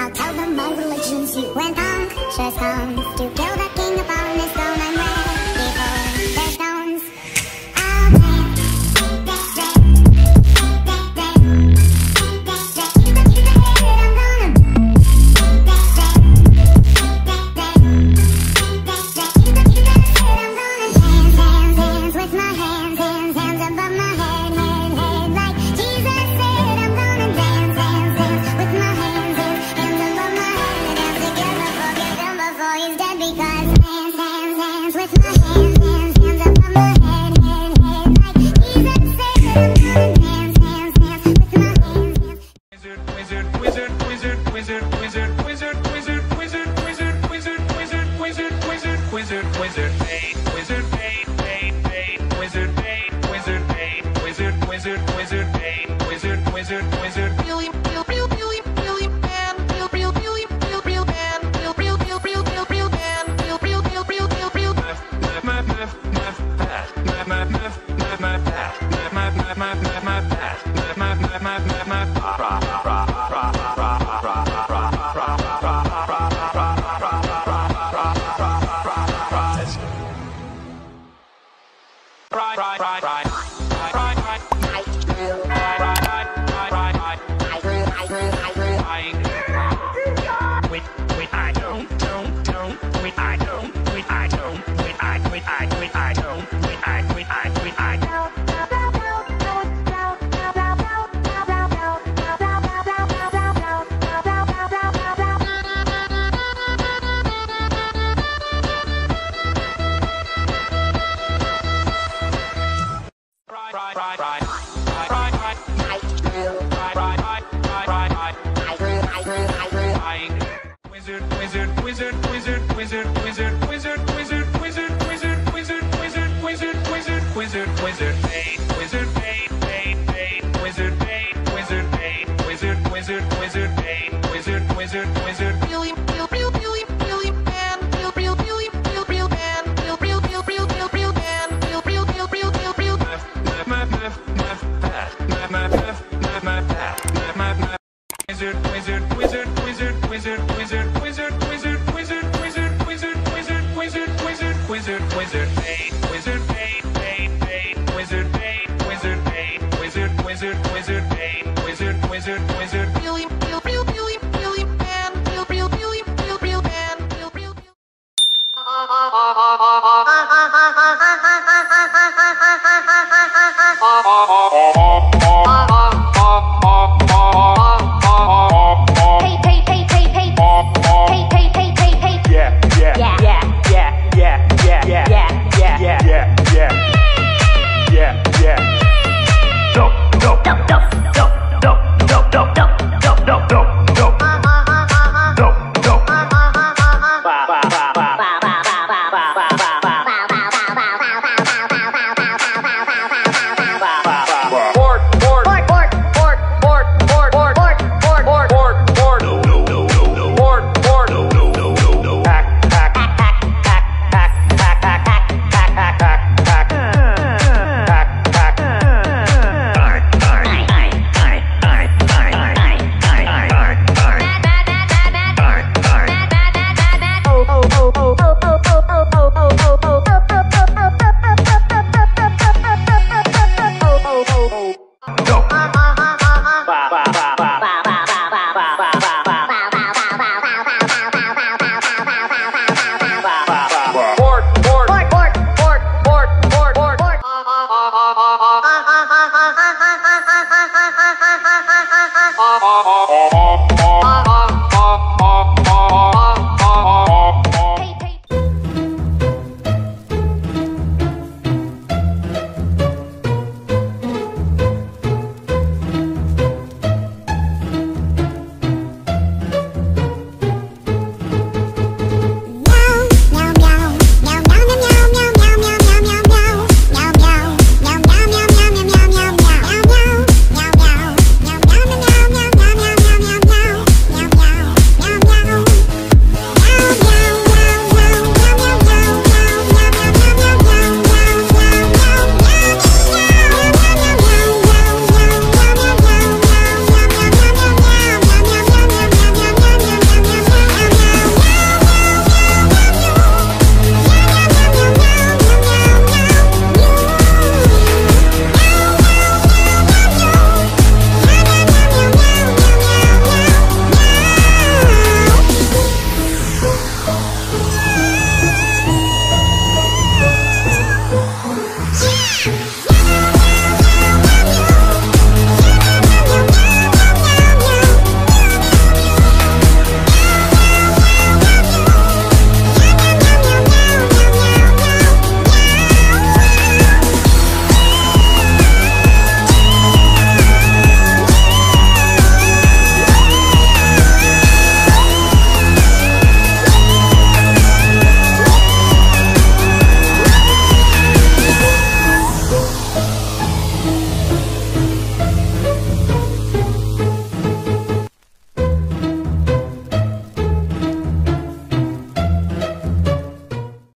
I'll tell them all religions you went on. Just come to kill the king upon his throne. I'm ready before their stones. I'll dance, dance, dance with my hands, hands, hands above my head, head, head. Like Jesus said, I'm gonna dance, dance, dance with my hands. Duff, duff, duff.